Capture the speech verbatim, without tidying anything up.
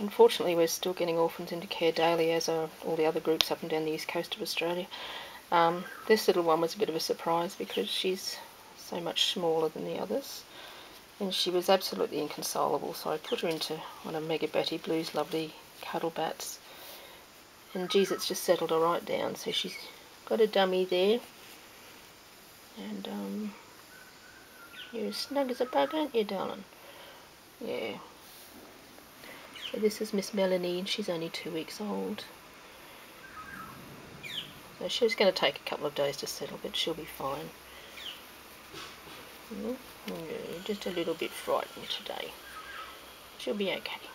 Unfortunately, we're still getting orphans into care daily, as are all the other groups up and down the east coast of Australia. Um, this little one was a bit of a surprise because she's so much smaller than the others, and she was absolutely inconsolable, so I put her into one of Megabattieblue lovely Cuddlebatz, and geez, it's just settled her right down. So she's got a dummy there, and um, you're as snug as a bug, aren't you, darling? Yeah. So this is Miss Melanie, and she's only two weeks old. So she's going to take a couple of days to settle, but she'll be fine. Mm-hmm. Just a little bit frightened today. She'll be okay.